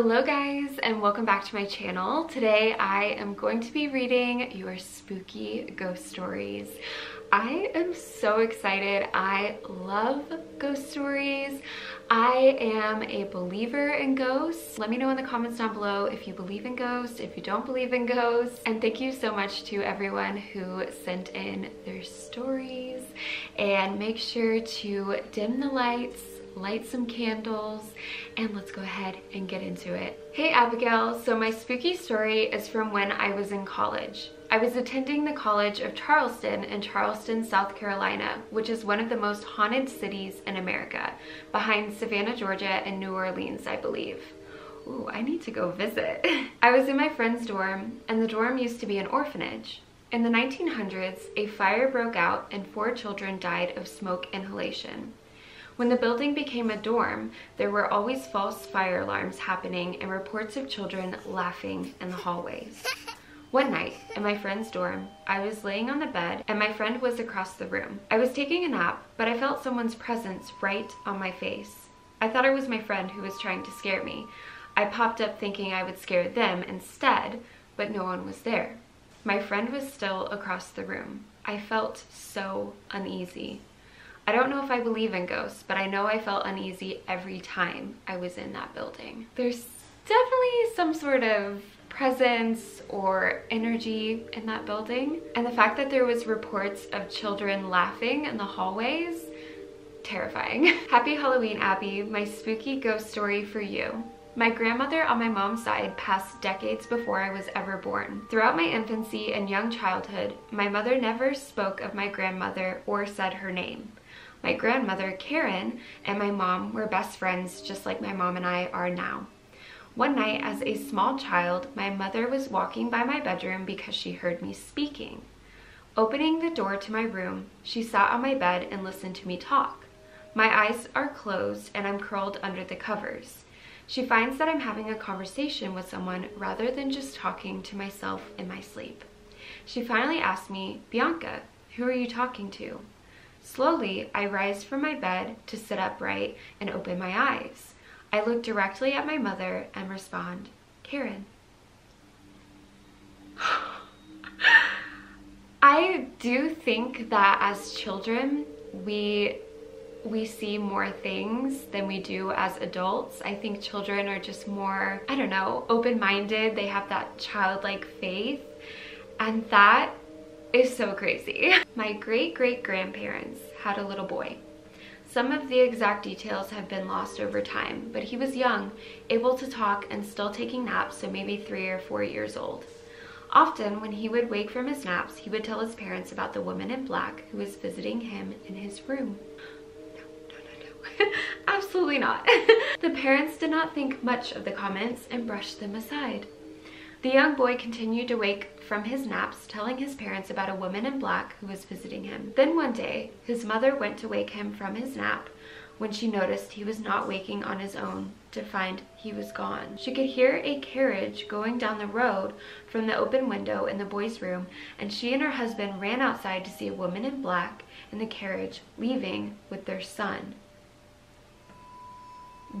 Hello guys and welcome back to my channel. Today I am going to be reading your spooky ghost stories. I am so excited. I love ghost stories. I am a believer in ghosts. Let me know in the comments down below if you believe in ghosts, if you don't believe in ghosts. And thank you so much to everyone who sent in their stories. And make sure to dim the lights, light some candles, and let's go ahead and get into it. Hey Abigail, so my spooky story is from when I was in college. I was attending the College of Charleston in Charleston, South Carolina, which is one of the most haunted cities in America, behind Savannah, Georgia, and New Orleans, I believe. Ooh, I need to go visit. I was in my friend's dorm, and the dorm used to be an orphanage. In the 1900s, a fire broke out and 4 children died of smoke inhalation. When the building became a dorm, there were always false fire alarms happening and reports of children laughing in the hallways. One night, in my friend's dorm, I was laying on the bed and my friend was across the room. I was taking a nap, but I felt someone's presence right on my face. I thought it was my friend who was trying to scare me. I popped up thinking I would scare them instead, but no one was there. My friend was still across the room. I felt so uneasy. I don't know if I believe in ghosts, but I know I felt uneasy every time I was in that building. There's definitely some sort of presence or energy in that building. And the fact that there was reports of children laughing in the hallways, terrifying. Happy Halloween, Abby, my spooky ghost story for you. My grandmother on my mom's side passed decades before I was ever born. Throughout my infancy and young childhood, my mother never spoke of my grandmother or said her name. My grandmother, Karen, and my mom were best friends just like my mom and I are now. One night as a small child, my mother was walking by my bedroom because she heard me speaking. Opening the door to my room, she sat on my bed and listened to me talk. My eyes are closed and I'm curled under the covers. She finds that I'm having a conversation with someone rather than just talking to myself in my sleep. She finally asked me, "Bianca, who are you talking to?" Slowly, I rise from my bed to sit upright and open my eyes. I look directly at my mother and respond, "Karen." I do think that as children, we see more things than we do as adults. I think children are just more, I don't know, open-minded. They have that childlike faith, and that is so crazy. My great-great-grandparents had a little boy. Some of the exact details have been lost over time, but he was young, able to talk and still taking naps, so maybe 3 or 4 years old. Often, when he would wake from his naps, he would tell his parents about the woman in black who was visiting him in his room. Absolutely not. The parents did not think much of the comments and brushed them aside. The young boy continued to wake from his naps, telling his parents about a woman in black who was visiting him. Then one day, his mother went to wake him from his nap when she noticed he was not waking on his own, to find he was gone. She could hear a carriage going down the road from the open window in the boy's room, and she and her husband ran outside to see a woman in black in the carriage leaving with their son.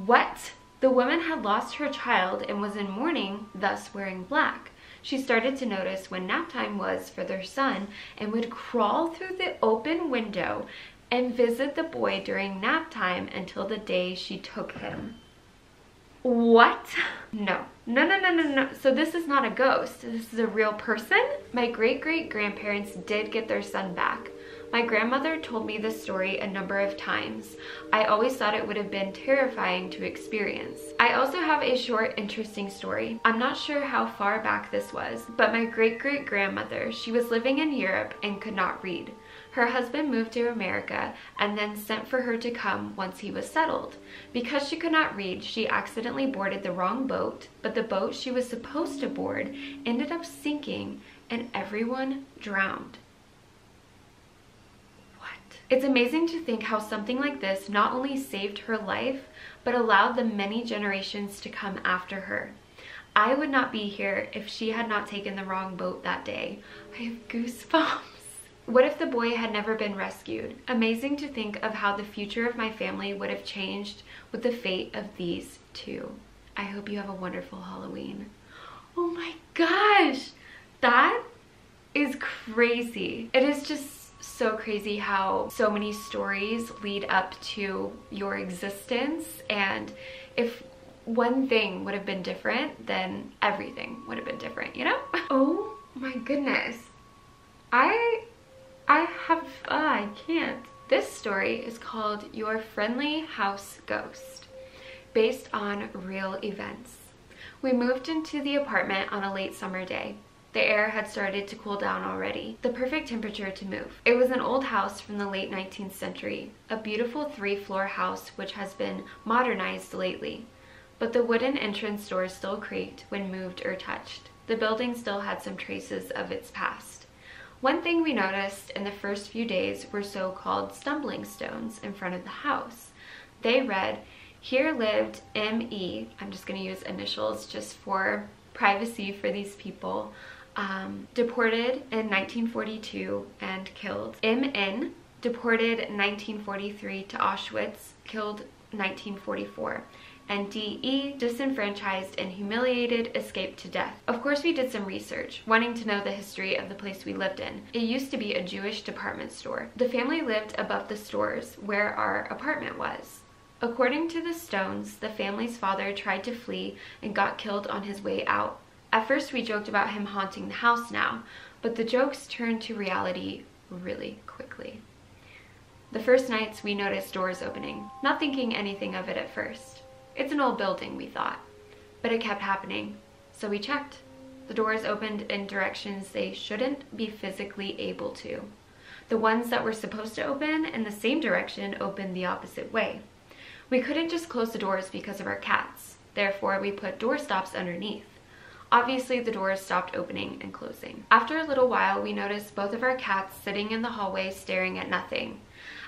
What? The woman had lost her child and was in mourning, thus wearing black. She started to notice when nap time was for their son and would crawl through the open window and visit the boy during nap time until the day she took him. What? No. No, no, no, no, no. So this is not a ghost. This is a real person? My great-great-grandparents did get their son back. My grandmother told me this story a number of times. I always thought it would have been terrifying to experience. I also have a short, interesting story. I'm not sure how far back this was, but my great-great-grandmother, she was living in Europe and could not read. Her husband moved to America and then sent for her to come once he was settled. Because she could not read, she accidentally boarded the wrong boat, but the boat she was supposed to board ended up sinking and everyone drowned. It's amazing to think how something like this not only saved her life, but allowed the many generations to come after her. I would not be here if she had not taken the wrong boat that day. I have goosebumps. What if the boy had never been rescued? Amazing to think of how the future of my family would have changed with the fate of these two. I hope you have a wonderful Halloween. Oh my gosh, that is crazy. It is just so crazy how so many stories lead up to your existence, and if one thing would have been different, then everything would have been different, you know? Oh my goodness. I can't. This story is called Your Friendly House Ghost, based on real events. We moved into the apartment on a late summer day. The air had started to cool down already, the perfect temperature to move. It was an old house from the late 19th century, a beautiful three-floor house which has been modernized lately, but the wooden entrance doors still creaked when moved or touched. The building still had some traces of its past. One thing we noticed in the first few days were so-called stumbling stones in front of the house. They read, "Here lived M.E." I'm just going to use initials just for privacy for these people. Deported in 1942 and killed. M.N. Deported 1943 to Auschwitz, killed 1944. And D.E. Disenfranchised and humiliated, escaped to death. Of course, we did some research, wanting to know the history of the place we lived in. It used to be a Jewish department store. The family lived above the stores where our apartment was. According to the Stones, the family's father tried to flee and got killed on his way out. At first, we joked about him haunting the house now, but the jokes turned to reality really quickly. The first nights, we noticed doors opening, not thinking anything of it at first. It's an old building, we thought, but it kept happening, so we checked. The doors opened in directions they shouldn't be physically able to. The ones that were supposed to open in the same direction opened the opposite way. We couldn't just close the doors because of our cats, therefore we put door stops underneath. Obviously, the doors stopped opening and closing. After a little while, we noticed both of our cats sitting in the hallway staring at nothing,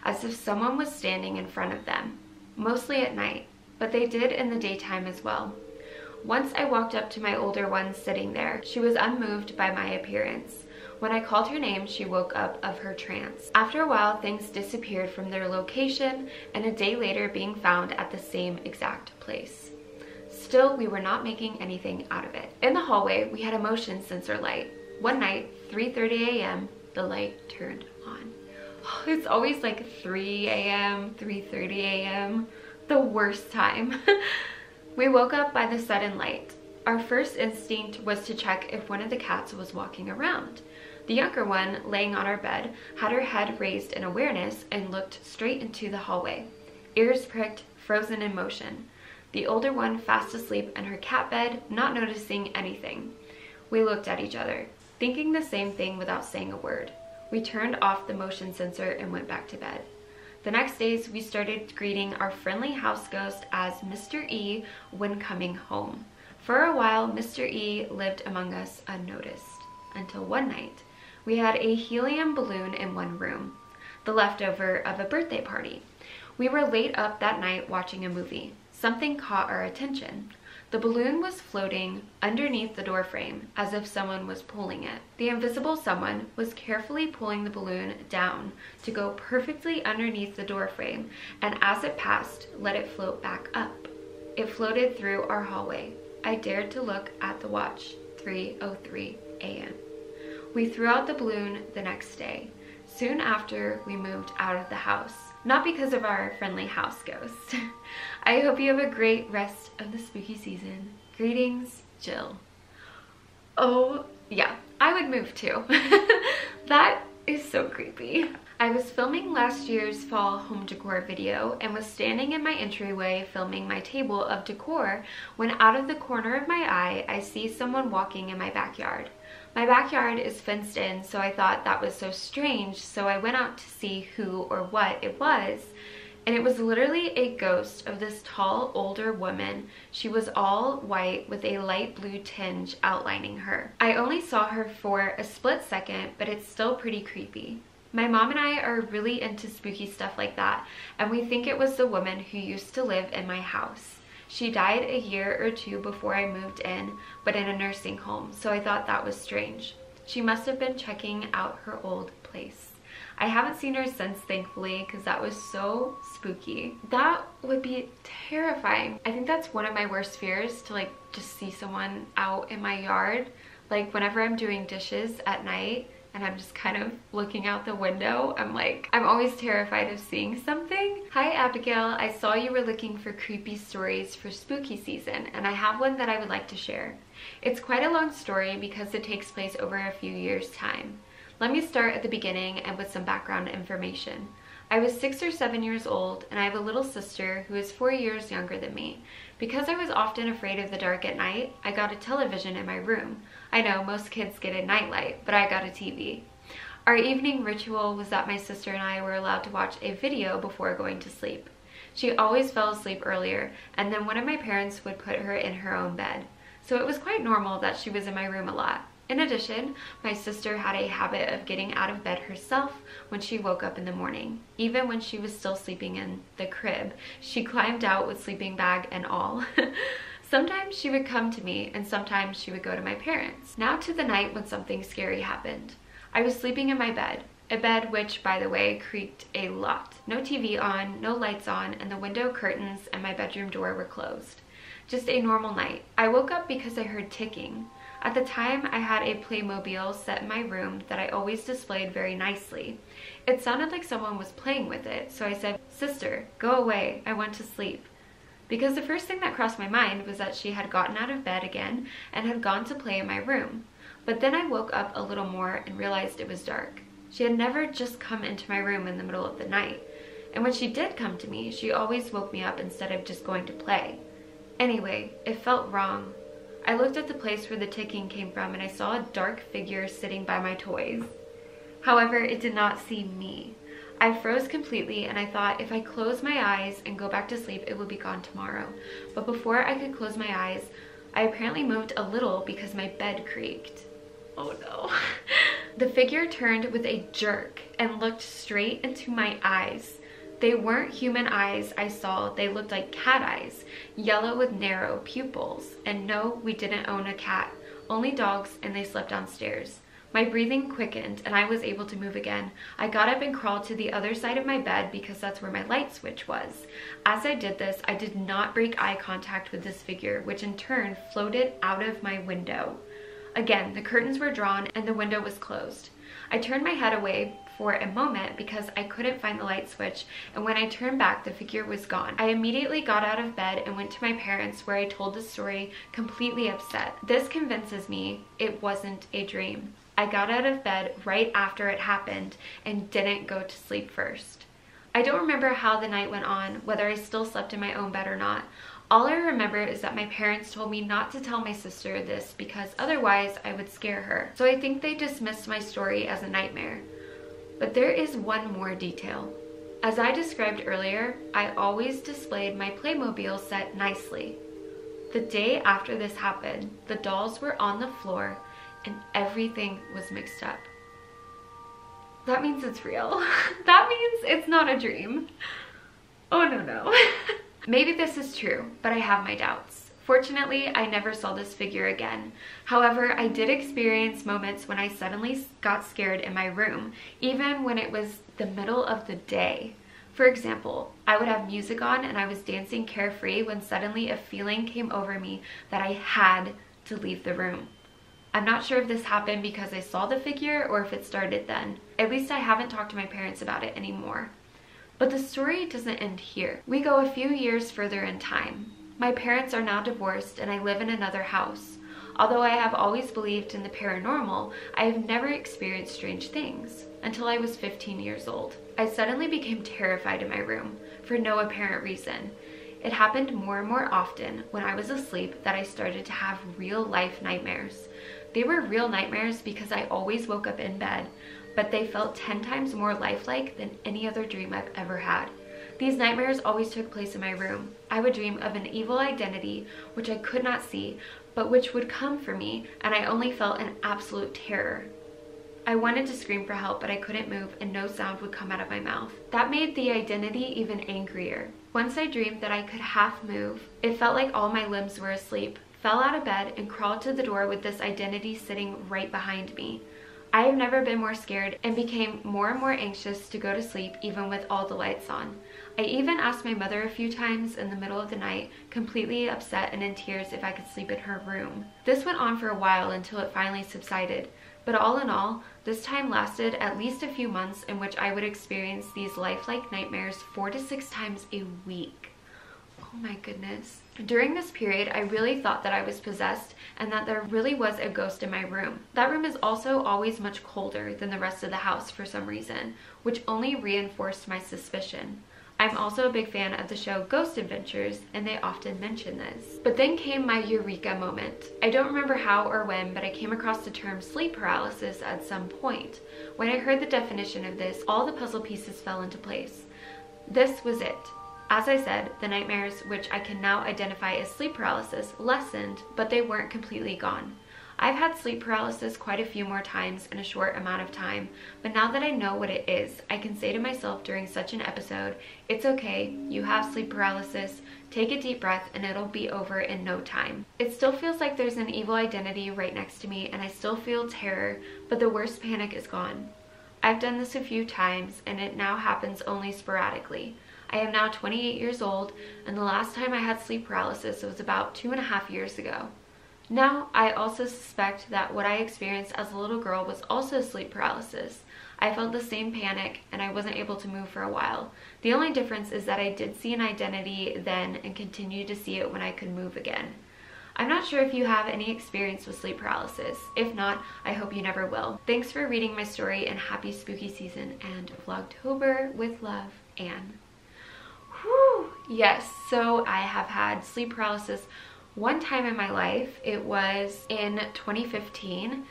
as if someone was standing in front of them, mostly at night. But they did in the daytime as well. Once I walked up to my older one sitting there. She was unmoved by my appearance. When I called her name, she woke up of her trance. After a while, things disappeared from their location, and a day later being found at the same exact place. Still, we were not making anything out of it. In the hallway, we had a motion sensor light. One night, 3:30 a.m., the light turned on. Oh, it's always like 3 a.m., 3:30 a.m. The worst time. We woke up by the sudden light. Our first instinct was to check if one of the cats was walking around. The younger one, laying on our bed, had her head raised in awareness and looked straight into the hallway, ears pricked, frozen in motion. The older one, fast asleep in her cat bed, not noticing anything. We looked at each other, thinking the same thing without saying a word. We turned off the motion sensor and went back to bed. The next days, we started greeting our friendly house ghost as Mr. E when coming home. For a while, Mr. E lived among us unnoticed, until one night. We had a helium balloon in one room, the leftover of a birthday party. We were late up that night watching a movie. Something caught our attention. The balloon was floating underneath the doorframe, as if someone was pulling it. The invisible someone was carefully pulling the balloon down to go perfectly underneath the doorframe, and as it passed, let it float back up. It floated through our hallway. I dared to look at the watch, 3:03 a.m. We threw out the balloon the next day. Soon after, we moved out of the house. Not because of our friendly house ghost. I hope you have a great rest of the spooky season. Greetings, Jill. Oh, yeah, I would move too. That is so creepy. I was filming last year's fall home decor video and was standing in my entryway filming my table of decor when out of the corner of my eye, I see someone walking in my backyard. My backyard is fenced in, so I thought that was so strange, so I went out to see who or what it was, and it was literally a ghost of this tall, older woman. She was all white with a light blue tinge outlining her. I only saw her for a split second, but it's still pretty creepy. My mom and I are really into spooky stuff like that, and we think it was the woman who used to live in my house. She died a year or two before I moved in, but in a nursing home, so I thought that was strange. She must have been checking out her old place. I haven't seen her since, thankfully, because that was so spooky. That would be terrifying. I think that's one of my worst fears, to like just see someone out in my yard. Like whenever I'm doing dishes at night and I'm just kind of looking out the window, I'm always terrified of seeing something. Hi Abigail, I saw you were looking for creepy stories for spooky season, and I have one that I would like to share. It's quite a long story because it takes place over a few years' time. Let me start at the beginning and with some background information. I was 6 or 7 years old, and I have a little sister who is 4 years younger than me. Because I was often afraid of the dark at night, I got a television in my room. I know most kids get a nightlight, but I got a TV. Our evening ritual was that my sister and I were allowed to watch a video before going to sleep. She always fell asleep earlier, and then one of my parents would put her in her own bed. So it was quite normal that she was in my room a lot. In addition, my sister had a habit of getting out of bed herself when she woke up in the morning. Even when she was still sleeping in the crib, she climbed out with sleeping bag and all. Sometimes she would come to me, and sometimes she would go to my parents. Now to the night when something scary happened. I was sleeping in my bed, a bed which, by the way, creaked a lot. No TV on, no lights on, and the window curtains and my bedroom door were closed. Just a normal night. I woke up because I heard ticking. At the time, I had a Playmobil set in my room that I always displayed very nicely. It sounded like someone was playing with it, so I said, "Sister, go away, I want to sleep." Because the first thing that crossed my mind was that she had gotten out of bed again and had gone to play in my room. But then I woke up a little more and realized it was dark. She had never just come into my room in the middle of the night. And when she did come to me, she always woke me up instead of just going to play. Anyway, it felt wrong. I looked at the place where the ticking came from, and I saw a dark figure sitting by my toys. However, it did not see me. I froze completely, and I thought if I close my eyes and go back to sleep, it will be gone tomorrow. But before I could close my eyes, I apparently moved a little because my bed creaked. Oh no. The figure turned with a jerk and looked straight into my eyes. They weren't human eyes I saw, they looked like cat eyes, yellow with narrow pupils. And no, we didn't own a cat, only dogs, and they slept downstairs. My breathing quickened and I was able to move again. I got up and crawled to the other side of my bed because that's where my light switch was. As I did this, I did not break eye contact with this figure, which in turn floated out of my window. Again, the curtains were drawn and the window was closed. I turned my head away for a moment because I couldn't find the light switch, and when I turned back, the figure was gone. I immediately got out of bed and went to my parents, where I told the story completely upset. This convinces me it wasn't a dream. I got out of bed right after it happened and didn't go to sleep first. I don't remember how the night went on, whether I still slept in my own bed or not. All I remember is that my parents told me not to tell my sister this because otherwise I would scare her. So I think they dismissed my story as a nightmare. But there is one more detail. As I described earlier, I always displayed my Playmobil set nicely. The day after this happened, the dolls were on the floor and everything was mixed up. That means it's real. That means it's not a dream. Oh no, no. Maybe this is true, but I have my doubts. Fortunately, I never saw this figure again. However, I did experience moments when I suddenly got scared in my room, even when it was the middle of the day. For example, I would have music on and I was dancing carefree when suddenly a feeling came over me that I had to leave the room. I'm not sure if this happened because I saw the figure or if it started then. At least I haven't talked to my parents about it anymore. But the story doesn't end here. We go a few years further in time. My parents are now divorced and I live in another house. Although I have always believed in the paranormal, I have never experienced strange things until I was 15 years old. I suddenly became terrified in my room for no apparent reason. It happened more and more often when I was asleep that I started to have real life nightmares. They were real nightmares because I always woke up in bed, but they felt 10 times more lifelike than any other dream I've ever had. These nightmares always took place in my room. I would dream of an evil identity, which I could not see, but which would come for me, and I only felt an absolute terror. I wanted to scream for help, but I couldn't move, and no sound would come out of my mouth. That made the identity even angrier. Once I dreamed that I could half move, it felt like all my limbs were asleep, fell out of bed, and crawled to the door with this identity sitting right behind me. I have never been more scared and became more and more anxious to go to sleep even with all the lights on. I even asked my mother a few times in the middle of the night, completely upset and in tears, if I could sleep in her room. This went on for a while until it finally subsided, but all in all, this time lasted at least a few months in which I would experience these lifelike nightmares 4 to 6 times a week. Oh my goodness. During this period, I really thought that I was possessed and that there really was a ghost in my room. That room is also always much colder than the rest of the house for some reason, which only reinforced my suspicion. I'm also a big fan of the show Ghost Adventures, and they often mention this. But then came my eureka moment. I don't remember how or when, but I came across the term sleep paralysis at some point. When I heard the definition of this, all the puzzle pieces fell into place. This was it. As I said, the nightmares, which I can now identify as sleep paralysis, lessened, but they weren't completely gone. I've had sleep paralysis quite a few more times in a short amount of time, but now that I know what it is, I can say to myself during such an episode, it's okay, you have sleep paralysis, take a deep breath and it'll be over in no time. It still feels like there's an evil identity right next to me and I still feel terror, but the worst panic is gone. I've done this a few times and it now happens only sporadically. I am now 28 years old, and the last time I had sleep paralysis was about 2.5 years ago. Now, I also suspect that what I experienced as a little girl was also sleep paralysis. I felt the same panic, and I wasn't able to move for a while. The only difference is that I did see an identity then and continued to see it when I could move again. I'm not sure if you have any experience with sleep paralysis. If not, I hope you never will. Thanks for reading my story, and happy spooky season and Vlogtober. With love, Anne. Whew. Yes, so I have had sleep paralysis one time in my life. It was in 2015,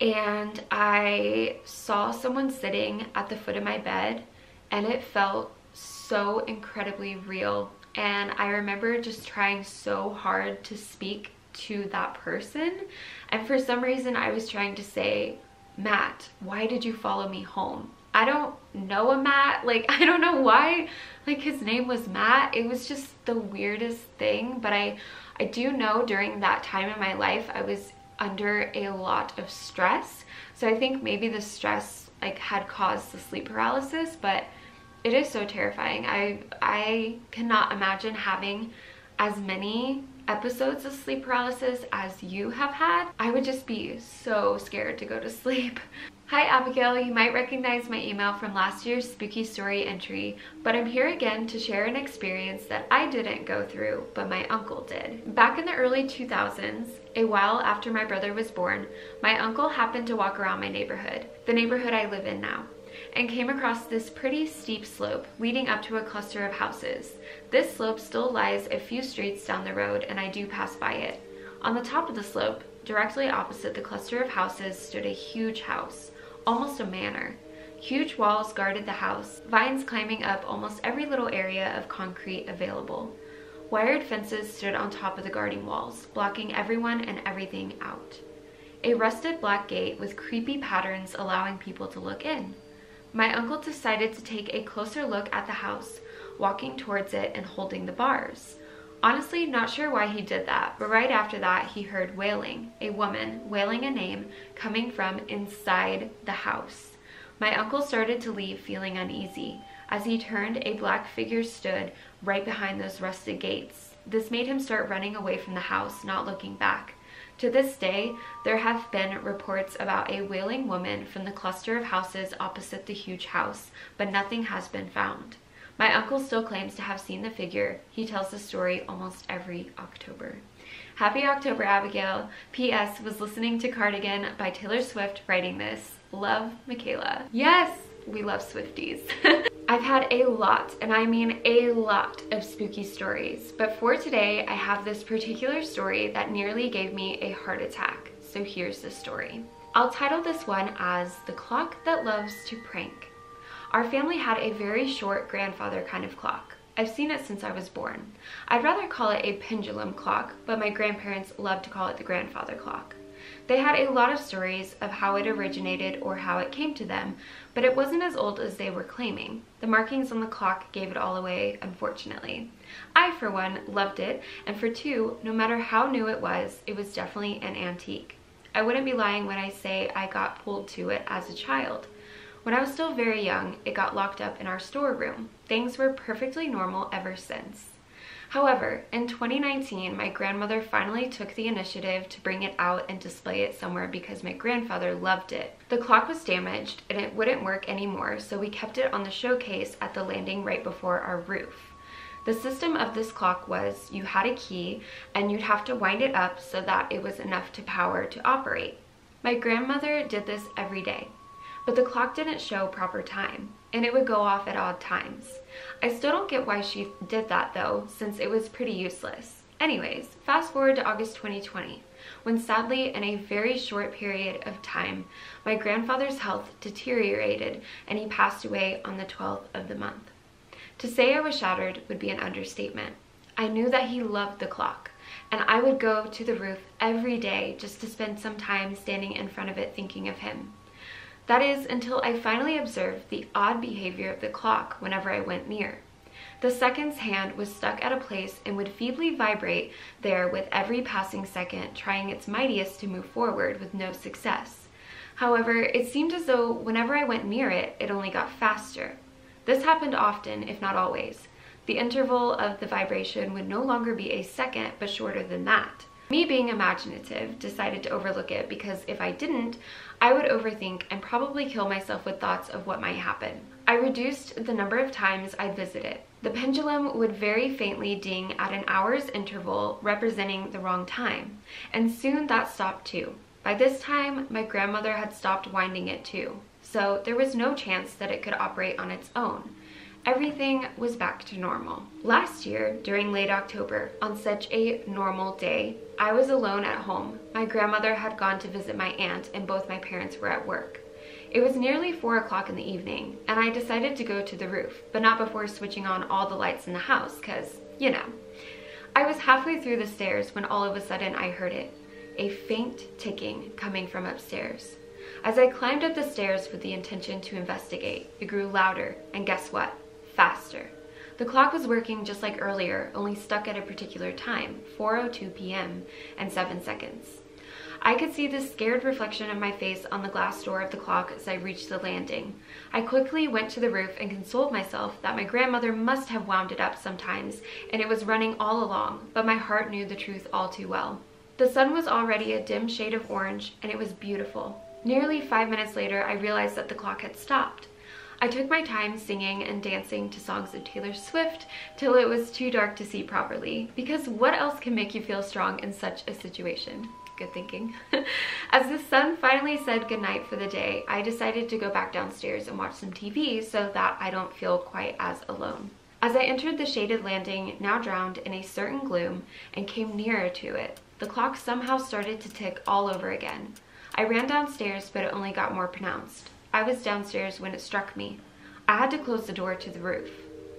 and I saw someone sitting at the foot of my bed, and it felt so incredibly real. And I remember just trying so hard to speak to that person, and for some reason I was trying to say, Matt, why did you follow me home? I don't know a Matt, like I don't know why, like his name was Matt. It was just the weirdest thing, but I do know during that time in my life I was under a lot of stress, so I think maybe the stress like had caused the sleep paralysis, but it is so terrifying. I cannot imagine having as many episodes of sleep paralysis as you have had. I would just be so scared to go to sleep. Hi Abigail, you might recognize my email from last year's spooky story entry, but I'm here again to share an experience that I didn't go through, but my uncle did. Back in the early 2000s, a while after my brother was born, my uncle happened to walk around my neighborhood, the neighborhood I live in now, and came across this pretty steep slope leading up to a cluster of houses. This slope still lies a few streets down the road, and I do pass by it. On the top of the slope, directly opposite the cluster of houses, stood a huge house. Almost a manor. Huge walls guarded the house, vines climbing up almost every little area of concrete available. Wired fences stood on top of the guarding walls, blocking everyone and everything out. A rusted black gate with creepy patterns allowing people to look in. My uncle decided to take a closer look at the house, walking towards it and holding the bars. Honestly, not sure why he did that, but right after that he heard wailing, a woman wailing a name coming from inside the house. My uncle started to leave feeling uneasy. As he turned, a black figure stood right behind those rusted gates. This made him start running away from the house, not looking back. To this day, there have been reports about a wailing woman from the cluster of houses opposite the huge house, but nothing has been found. My uncle still claims to have seen the figure. He tells the story almost every October. Happy October, Abigail. P.S. was listening to Cardigan by Taylor Swift writing this. Love, Michaela. Yes, we love Swifties. I've had a lot, and I mean a lot, of spooky stories, but for today I have this particular story that nearly gave me a heart attack. So here's the story. I'll title this one as The Clock That Loves to Prank. Our family had a very short grandfather kind of clock. I've seen it since I was born. I'd rather call it a pendulum clock, but my grandparents loved to call it the grandfather clock. They had a lot of stories of how it originated or how it came to them, but it wasn't as old as they were claiming. The markings on the clock gave it all away, unfortunately. I, for one, loved it, and for two, no matter how new it was definitely an antique. I wouldn't be lying when I say I got pulled to it as a child. When I was still very young, it got locked up in our storeroom. Things were perfectly normal ever since. However, in 2019, my grandmother finally took the initiative to bring it out and display it somewhere because my grandfather loved it. The clock was damaged and it wouldn't work anymore, so we kept it on the showcase at the landing right before our roof. The system of this clock was you had a key and you'd have to wind it up so that it was enough to power to operate. My grandmother did this every day. But the clock didn't show proper time, and it would go off at odd times. I still don't get why she did that though, since it was pretty useless. Anyways, fast forward to August 2020, when sadly, in a very short period of time, my grandfather's health deteriorated and he passed away on the 12th of the month. To say I was shattered would be an understatement. I knew that he loved the clock, and I would go to the roof every day just to spend some time standing in front of it thinking of him. That is until I finally observed the odd behavior of the clock whenever I went near. The second's hand was stuck at a place and would feebly vibrate there with every passing second, trying its mightiest to move forward with no success. However, it seemed as though whenever I went near it, it only got faster. This happened often, if not always. The interval of the vibration would no longer be a second, but shorter than that. Me being imaginative, decided to overlook it because if I didn't, I would overthink and probably kill myself with thoughts of what might happen. I reduced the number of times I visited. The pendulum would very faintly ding at an hour's interval, representing the wrong time, and soon that stopped too. By this time, my grandmother had stopped winding it too, so there was no chance that it could operate on its own. Everything was back to normal. Last year, during late October, on such a normal day, I was alone at home. My grandmother had gone to visit my aunt and both my parents were at work. It was nearly 4 o'clock in the evening and I decided to go to the roof, but not before switching on all the lights in the house, cause, you know. I was halfway through the stairs when all of a sudden I heard it, a faint ticking coming from upstairs. As I climbed up the stairs with the intention to investigate, it grew louder, and guess what? Faster. The clock was working just like earlier, only stuck at a particular time, 4:02 p.m. and 7 seconds. I could see the scared reflection of my face on the glass door of the clock as I reached the landing. I quickly went to the roof and consoled myself that my grandmother must have wound it up sometimes and it was running all along, but my heart knew the truth all too well. The sun was already a dim shade of orange and it was beautiful. Nearly 5 minutes later, I realized that the clock had stopped. I took my time singing and dancing to songs of Taylor Swift till it was too dark to see properly, because what else can make you feel strong in such a situation? Good thinking. As the sun finally said goodnight for the day, I decided to go back downstairs and watch some TV so that I don't feel quite as alone. As I entered the shaded landing, now drowned in a certain gloom, and came nearer to it, the clock somehow started to tick all over again. I ran downstairs, but it only got more pronounced. I was downstairs when it struck me. I had to close the door to the roof.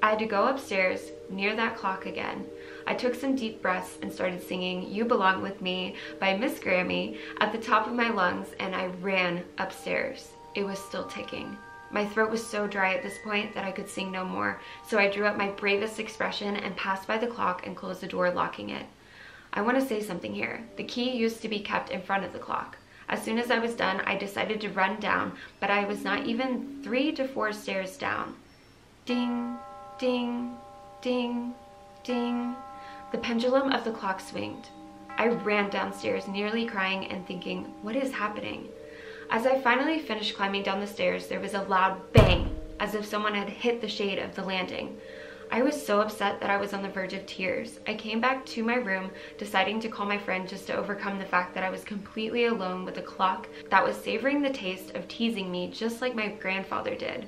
I had to go upstairs, near that clock again. I took some deep breaths and started singing You Belong With Me by Miss Grammy at the top of my lungs, and I ran upstairs. It was still ticking. My throat was so dry at this point that I could sing no more, so I drew up my bravest expression and passed by the clock and closed the door, locking it. I want to say something here. The key used to be kept in front of the clock. As soon as I was done, I decided to run down, but I was not even 3 to 4 stairs down. Ding, ding, ding, ding. The pendulum of the clock swinged. I ran downstairs, nearly crying and thinking, what is happening? As I finally finished climbing down the stairs, there was a loud bang, as if someone had hit the shade of the landing. I was so upset that I was on the verge of tears. I came back to my room, deciding to call my friend just to overcome the fact that I was completely alone with a clock that was savoring the taste of teasing me just like my grandfather did.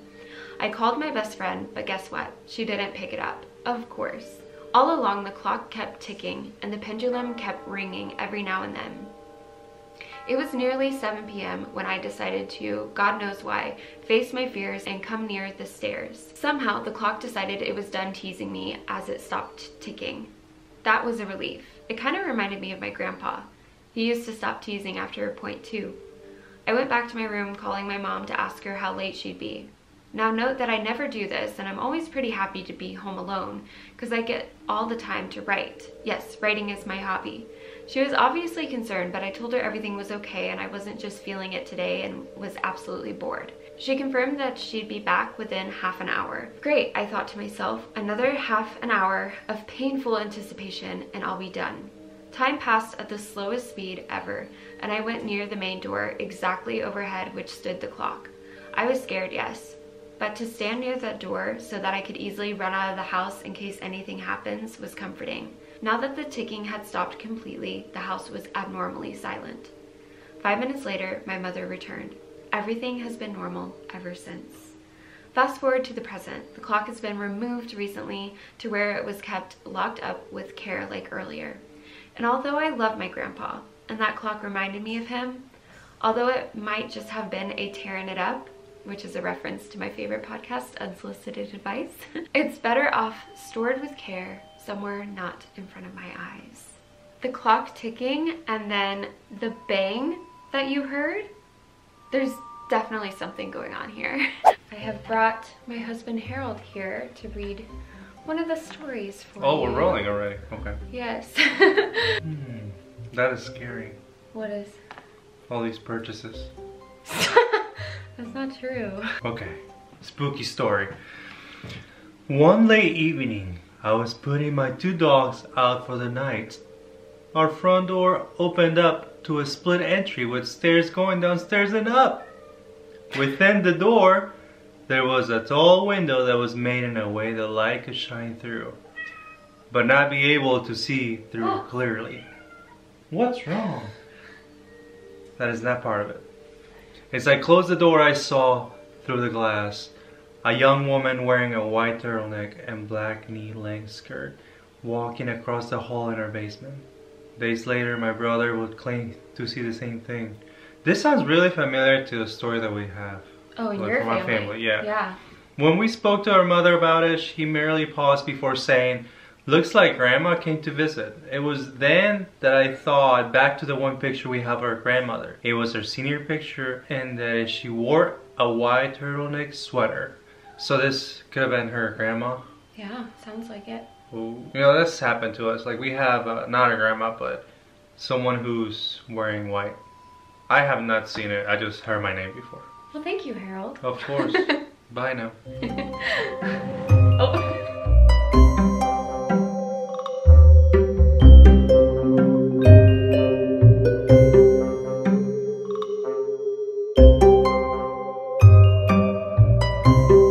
I called my best friend, but guess what? She didn't pick it up. Of course. All along, the clock kept ticking and the pendulum kept ringing every now and then. It was nearly 7 p.m. when I decided to, God knows why, face my fears and come near the stairs. Somehow, the clock decided it was done teasing me as it stopped ticking. That was a relief. It kind of reminded me of my grandpa. He used to stop teasing after a point too. I went back to my room, calling my mom to ask her how late she'd be. Now note that I never do this, and I'm always pretty happy to be home alone because I get all the time to write. Yes, writing is my hobby. She was obviously concerned, but I told her everything was okay and I wasn't just feeling it today and was absolutely bored. She confirmed that she'd be back within half an hour. Great, I thought to myself, another half an hour of painful anticipation and I'll be done. Time passed at the slowest speed ever, and I went near the main door, exactly overhead which stood the clock. I was scared, yes, but to stand near that door so that I could easily run out of the house in case anything happens was comforting. Now that the ticking had stopped completely, the house was abnormally silent. 5 minutes later, my mother returned. Everything has been normal ever since. Fast forward to the present. The clock has been removed recently to where it was kept locked up with care like earlier. And although I love my grandpa, and that clock reminded me of him, although it might just have been a tearing it up, which is a reference to my favorite podcast, Unsolicited Advice, it's better off stored with care somewhere not in front of my eyes. The clock ticking and then the bang that you heard, there's definitely something going on here. I have brought my husband Harold here to read one of the stories for you. Oh, we're rolling already. Okay. Yes. That is scary. What is? All these purchases. That's not true. Okay. Spooky story. One late evening, I was putting my two dogs out for the night. Our front door opened up to a split entry with stairs going downstairs and up. Within the door, there was a tall window that was made in a way the light could shine through, but not be able to see through clearly. What's wrong? That is not part of it. As I closed the door, I saw through the glass a young woman wearing a white turtleneck and black knee-length skirt walking across the hall in her basement. Days later, my brother would claim to see the same thing. This sounds really familiar to the story that we have. Oh, in your family. My family, yeah. Yeah. When we spoke to our mother about it, she merely paused before saying, "Looks like grandma came to visit." It was then that I thought back to the one picture we have of our grandmother. It was her senior picture and that she wore a white turtleneck sweater. So this could have been her grandma? Yeah, sounds like it. Ooh. You know, that's happened to us. Like, we have, not a grandma, but someone who's wearing white. I have not seen it. I just heard my name before. Well, thank you, Harold. Of course. Bye now. Oh.